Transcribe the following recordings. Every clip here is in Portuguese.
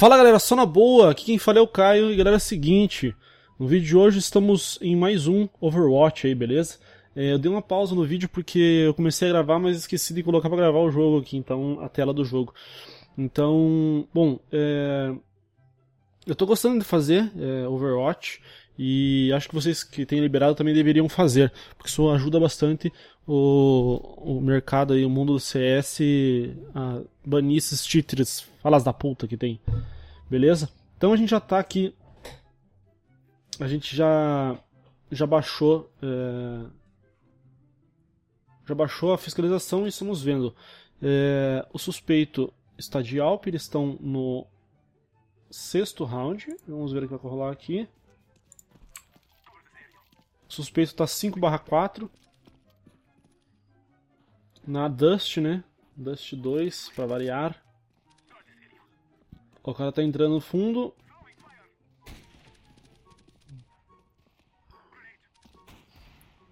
Fala galera, só na boa, aqui quem fala é o Caio e galera é o seguinte, no vídeo de hoje estamos em mais um Overwatch aí, beleza? Eu dei uma pausa no vídeo porque eu comecei a gravar, mas esqueci de colocar pra gravar o jogo aqui, então a tela do jogo. Então, bom, eu tô gostando de fazer Overwatch e acho que vocês que têm liberado também deveriam fazer, porque isso ajuda bastante o mercado aí, o mundo do CS a banir esses títeres, falas da puta que tem, beleza? Então a gente já tá aqui, a gente já baixou, já baixou a fiscalização e estamos vendo, o suspeito está de AWP, eles estão no 6º round, vamos ver o que vai rolar aqui. O suspeito tá 5/4 na Dust, né? Dust 2, para variar. O cara tá entrando no fundo.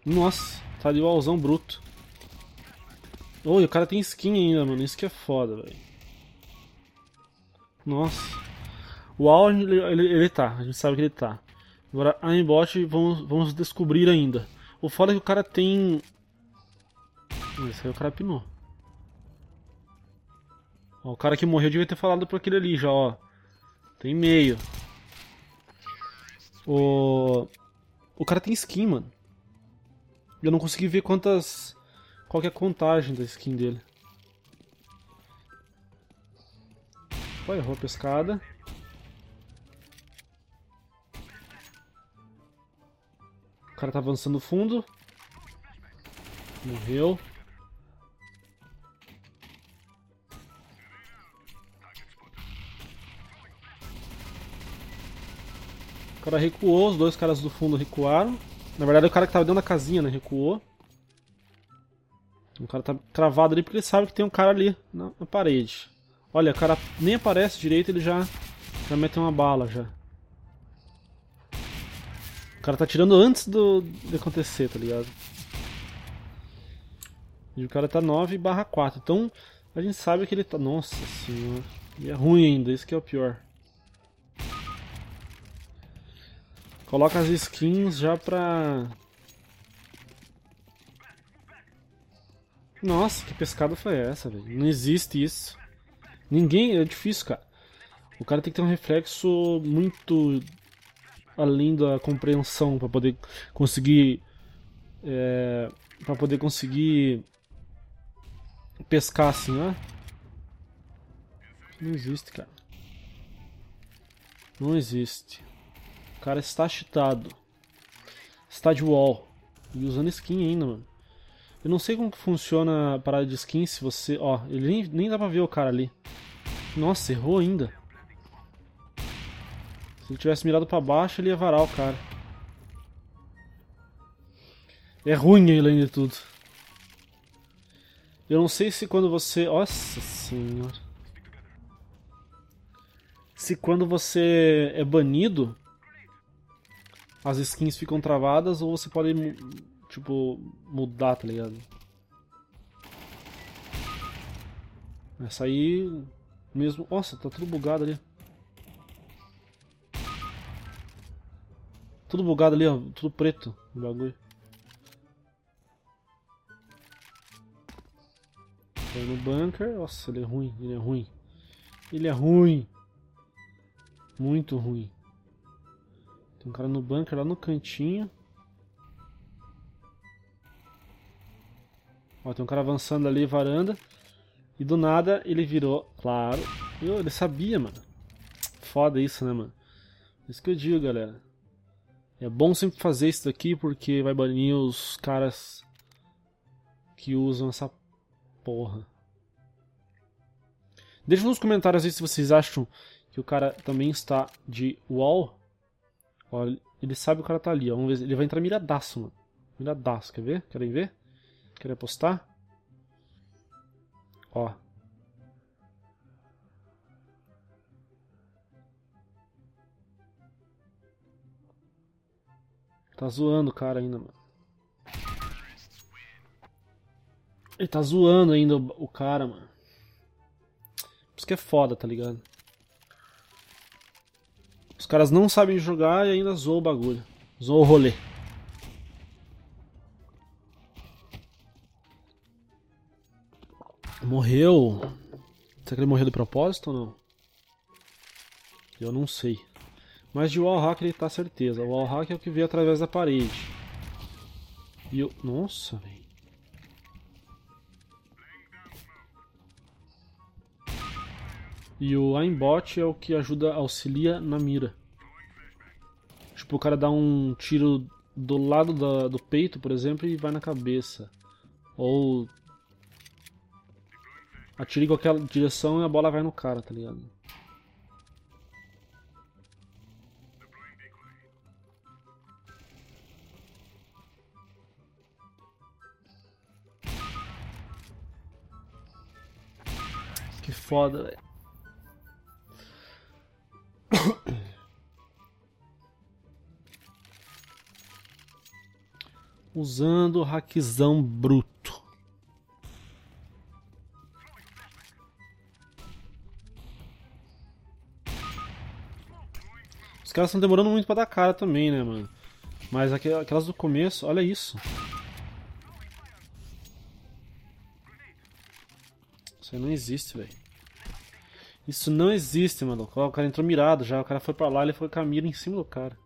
Nossa, tá de wallzão bruto. Oh, e o cara tem skin ainda, mano. Isso que é foda, velho. Nossa. O wall, ele tá. A gente sabe que ele tá. Agora, a aimbot, vamos descobrir ainda. O foda é que o cara tem... Esse aí o cara pinou. Ó, o cara que morreu devia ter falado pra aquele ali já, ó. Tem meio. O cara tem skin, mano. Eu não consegui ver quantas... Qual que é a contagem da skin dele. Ó, errou a pescada. O cara tá avançando fundo. Morreu. O cara recuou, os dois caras do fundo recuaram. Na verdade o cara que tava dentro da casinha, né, recuou. O cara tá travado ali porque ele sabe que tem um cara ali na parede. Olha, o cara nem aparece direito, ele já mete uma bala já. O cara tá atirando antes de acontecer, tá ligado? E o cara tá 9/4, então a gente sabe que ele tá... Nossa senhora, e é ruim ainda, isso que é o pior. Coloca as skins já pra... Nossa, que pescada foi essa, velho? Não existe isso. Ninguém... É difícil, cara. O cara tem que ter um reflexo muito... além da compreensão para poder conseguir pescar assim, né? Não existe, cara. Não existe. O cara está cheatado. Está de wall. E usando skin ainda, mano. Eu não sei como que funciona a parada de skin se você... Ó, ele nem dá pra ver o cara ali. Nossa, errou ainda. Se ele tivesse mirado pra baixo, ele ia varar o cara. É ruim ele ainda de tudo. Eu não sei se quando você... Nossa senhora. Se quando você é banido, as skins ficam travadas ou você pode, tipo, mudar, tá ligado? Essa aí mesmo... Nossa, tá tudo bugado ali. Tudo bugado ali, ó, tudo preto o bagulho. Foi no bunker, nossa, ele é ruim, ele é ruim. Ele é ruim. Muito ruim. Tem um cara no bunker lá no cantinho. Ó, tem um cara avançando ali, varanda. E do nada ele virou, claro. Ele sabia, mano. Foda isso, né, mano? Isso que eu digo, galera. É bom sempre fazer isso daqui porque vai banir os caras que usam essa porra. Deixa nos comentários aí se vocês acham que o cara também está de wall. Ó, ele sabe que o cara tá ali, ó. Vamos ver, ele vai entrar miradaço, mano. Miradaço, quer ver? Querem ver? Querem apostar? Ó. Tá zoando o cara ainda, mano. Ele tá zoando ainda o cara, mano. Por isso que é foda, tá ligado? caras não sabem jogar e ainda zoam o bagulho. Zoam o rolê. Morreu. Será que ele morreu de propósito ou não? Eu não sei. Mas de wallhack ele tá certeza. O wallhack é o que veio através da parede. E eu... Nossa, velho. E o aimbot é o que ajuda, auxilia na mira. Tipo, o cara dá um tiro do lado do peito, por exemplo, e vai na cabeça. Ou... atira em qualquer direção e a bola vai no cara, tá ligado? Que foda, velho. Usando o hackzão bruto. Os caras estão demorando muito pra dar cara também, né, mano? Mas aquelas do começo, olha isso. Isso aí não existe, velho. Isso não existe, mano. O cara entrou mirado já, o cara foi pra lá, ele foi com a mira em cima do cara.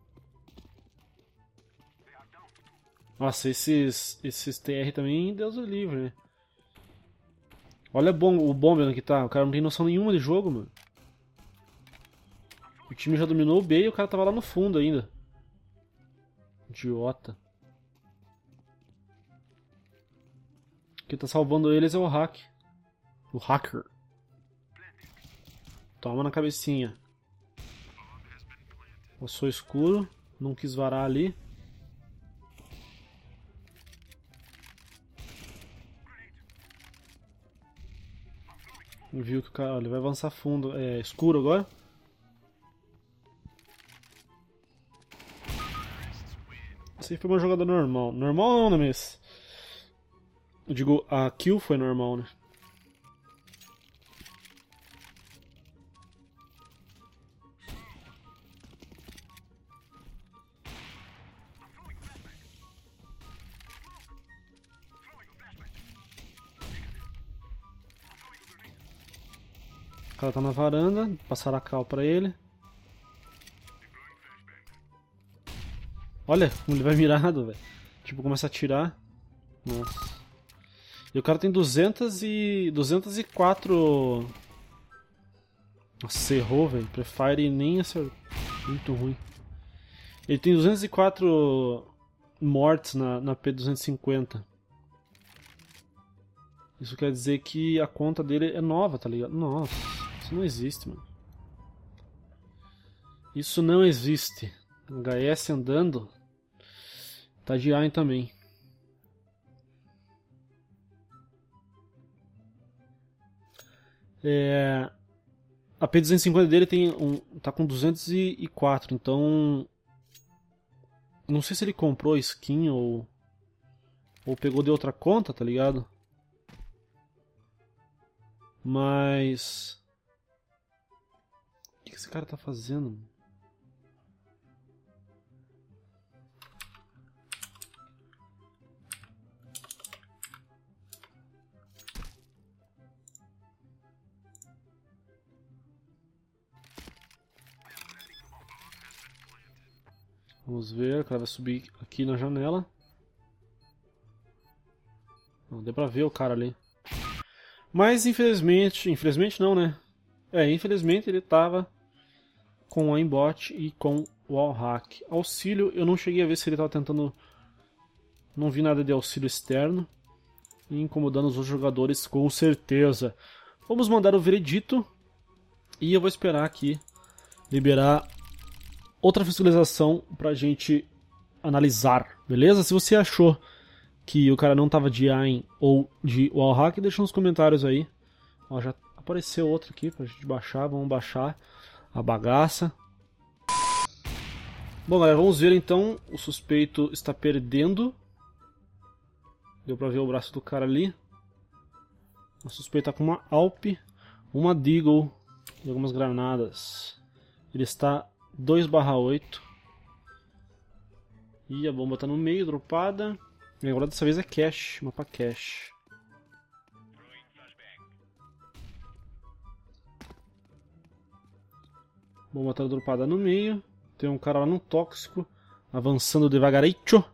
Nossa, esses TR também, Deus o livre, né? Olha o bomber que tá, o cara não tem noção nenhuma de jogo, mano. O time já dominou o B e o cara tava lá no fundo ainda. Idiota. O que tá salvando eles é o hack. O hacker. Toma na cabecinha. Passou escuro, não quis varar ali. Viu que o cara, ele vai avançar fundo, é escuro agora. Isso aí foi uma jogada normal. Normal não, né, mas... eu digo, a kill foi normal, né? O cara tá na varanda, passar a cal pra ele. Olha como ele vai mirado, velho. Tipo, começa a atirar. Nossa. E o cara tem 204... Nossa, errou, velho. Prefire nem acertou. Muito ruim. Ele tem 204 mortes na P250. Isso quer dizer que a conta dele é nova, tá ligado? Nossa. Isso não existe, mano. Isso não existe. HS andando. Tá de AIM também. A P250 dele tem tá com 204, então... não sei se ele comprou skin ou pegou de outra conta, tá ligado? Mas... o que esse cara tá fazendo? Vamos ver, o cara vai subir aqui na janela. Não, deu pra ver o cara ali. Mas infelizmente... infelizmente não, né? É, infelizmente ele tava... com o aimbot e com o wallhack. Auxílio, eu não cheguei a ver se ele estava tentando... não vi nada de auxílio externo. E incomodando os outros jogadores com certeza. Vamos mandar o veredito. E eu vou esperar aqui liberar outra fiscalização pra gente analisar. Beleza? Se você achou que o cara não tava de AIM ou de wallhack, deixa nos comentários aí. Ó, já apareceu outro aqui pra gente baixar. Vamos baixar a bagaça. Bom, galera, vamos ver então. O suspeito está perdendo. Deu pra ver o braço do cara ali. O suspeito tá com uma AWP, uma Deagle e algumas granadas. Ele está 2/8. E a bomba tá no meio, dropada. E agora dessa vez é Cache, mapa Cache. Bomba tá dropada no meio. Tem um cara lá no tóxico, avançando devagarecho.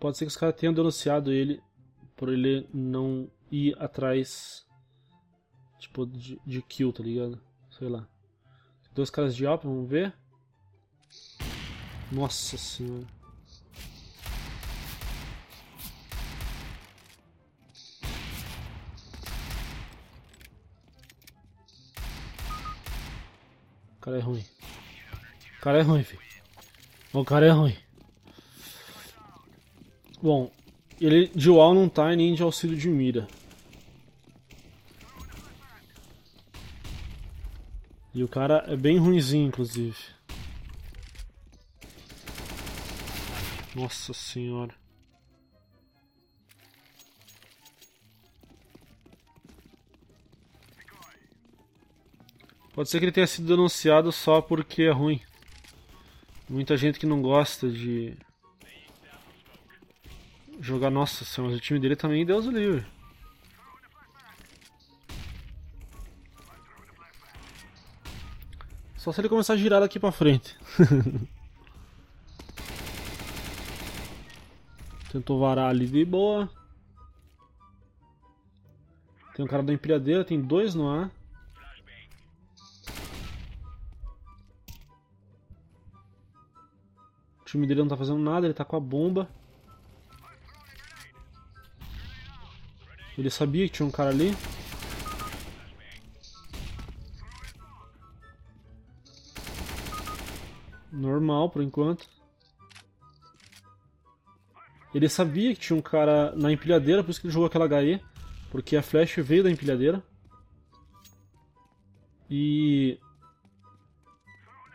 Pode ser que os caras tenham denunciado ele por ele não ir atrás tipo de kill, tá ligado? Sei lá. Tem dois caras de AWP, vamos ver. Nossa senhora. O cara é ruim. O cara é ruim, filho. O cara é ruim. Bom, ele de UAL não tá nem de auxílio de mira. E o cara é bem ruinzinho, inclusive. Nossa senhora. Pode ser que ele tenha sido denunciado só porque é ruim. Muita gente que não gosta de jogar, nossa senhora, mas o time dele também, Deus o livre. Só se ele começar a girar daqui pra frente. Tentou varar ali de boa. Tem um cara da empilhadeira, tem dois no ar. O time dele não tá fazendo nada, ele tá com a bomba. Ele sabia que tinha um cara ali. Normal por enquanto. Ele sabia que tinha um cara na empilhadeira, por isso que ele jogou aquela HE. Porque a flash veio da empilhadeira. E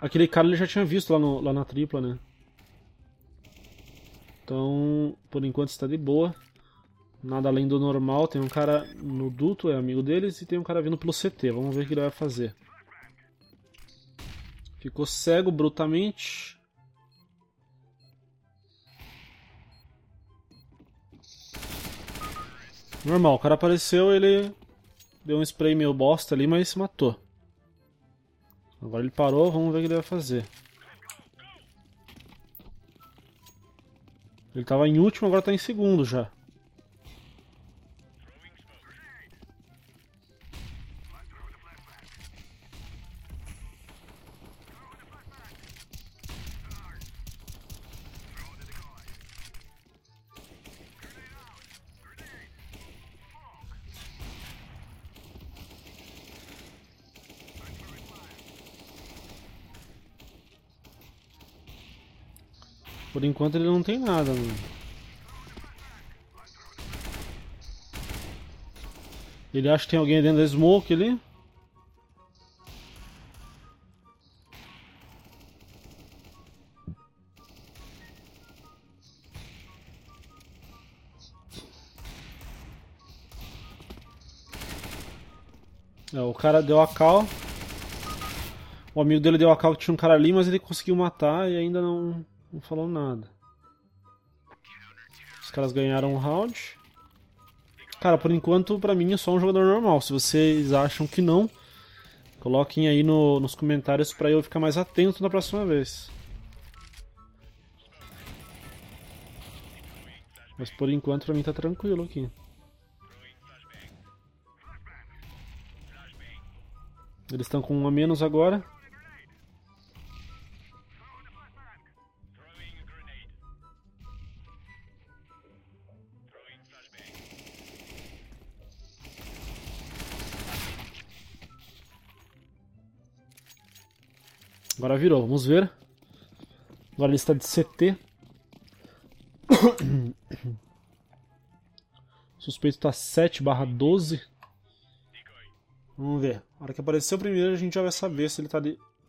aquele cara ele já tinha visto lá na tripla, né? Então, por enquanto está de boa. Nada além do normal, tem um cara no duto, é amigo deles, e tem um cara vindo pelo CT, vamos ver o que ele vai fazer. Ficou cego brutamente. Normal, o cara apareceu, ele deu um spray meio bosta ali, mas se matou. Agora ele parou, vamos ver o que ele vai fazer. Ele tava em último, agora tá em segundo já. Por enquanto ele não tem nada, mano. Ele acha que tem alguém dentro da smoke ali. É, o cara deu a cal. O amigo dele deu a cal que tinha um cara ali, mas ele conseguiu matar e ainda não falou nada. Os caras ganharam um round. Cara, por enquanto, pra mim, é só um jogador normal. Se vocês acham que não, coloquem aí nos comentários pra eu ficar mais atento na próxima vez. Mas por enquanto, pra mim, tá tranquilo aqui. Eles estão com um a menos agora. Agora virou, vamos ver. Agora ele está de CT. O suspeito está 7/12. Vamos ver. Na hora que aparecer o primeiro a gente já vai saber se ele está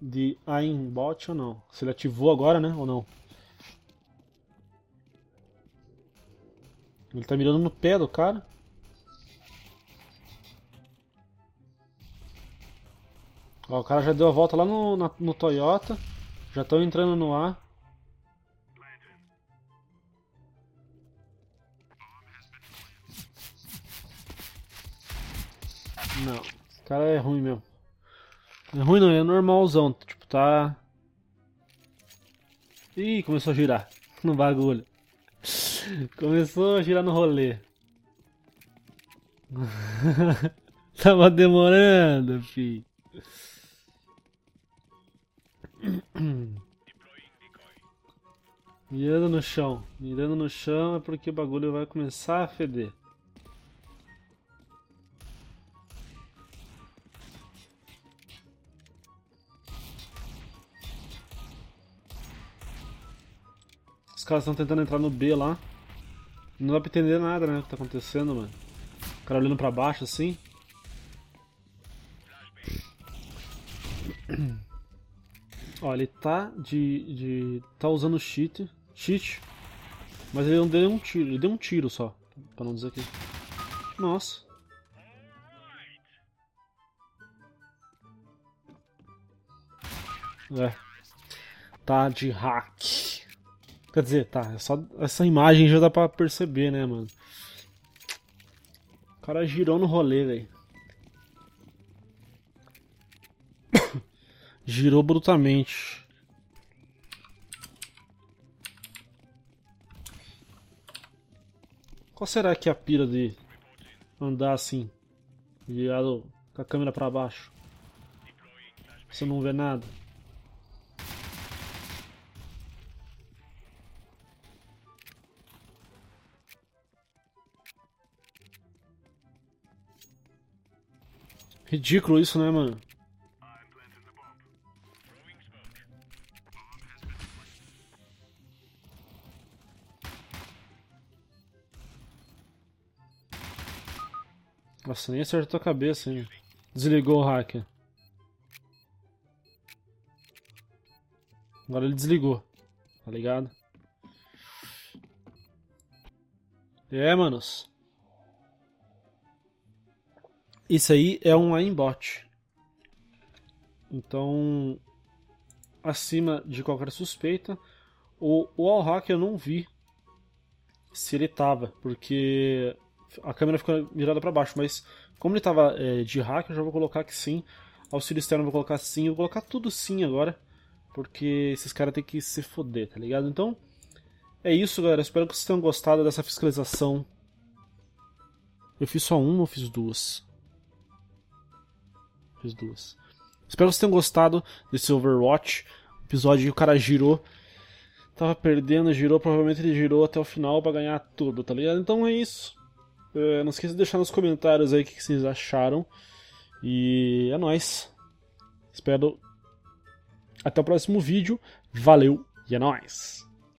de aimbot ou não. Se ele ativou agora, né, ou não. Ele tá mirando no pé do cara. Ó, o cara já deu a volta lá no Toyota. Já estão entrando no ar. Não, esse cara é ruim mesmo. É ruim não, é normalzão. Tipo, tá... Ih, começou a girar no bagulho. Começou a girar no rolê. Tava demorando, fi. Mirando no chão. Mirando no chão é porque o bagulho vai começar a feder. Os caras estão tentando entrar no B lá. Não dá pra entender nada, né? O que tá acontecendo, mano. O cara olhando pra baixo assim. Ó, ele tá tá usando cheat. Mas ele não deu um tiro. Ele deu um tiro só. Pra não dizer que... Nossa. É. Tá de hack. Quer dizer, tá, só essa imagem já dá pra perceber, né, mano? O cara girou no rolê, velho. Girou brutamente. Qual será que é a pira de andar assim, virado com a câmera pra baixo? Você não vê nada. Ridículo isso, né, mano? Nossa, nem acertou a cabeça, hein? Desligou o hacker. Agora ele desligou. Tá ligado? É, manos. Isso aí é um aimbot. Então, acima de qualquer suspeita, o wallhack eu não vi se ele tava, porque a câmera ficou mirada para baixo, mas como ele tava de hack, eu já vou colocar que sim. Auxílio externo eu vou colocar sim, eu vou colocar tudo sim agora, porque esses caras tem que se foder, tá ligado? Então, é isso, galera. Espero que vocês tenham gostado dessa fiscalização. Eu fiz só uma ou fiz duas? Duas. Espero que vocês tenham gostado desse Overwatch. Episódio que o cara girou. Tava perdendo, girou. Provavelmente ele girou até o final pra ganhar tudo, tá ligado? Então é isso. Não esqueça de deixar nos comentários aí o que vocês acharam. E é nóis. Espero. Até o próximo vídeo. Valeu e é nóis.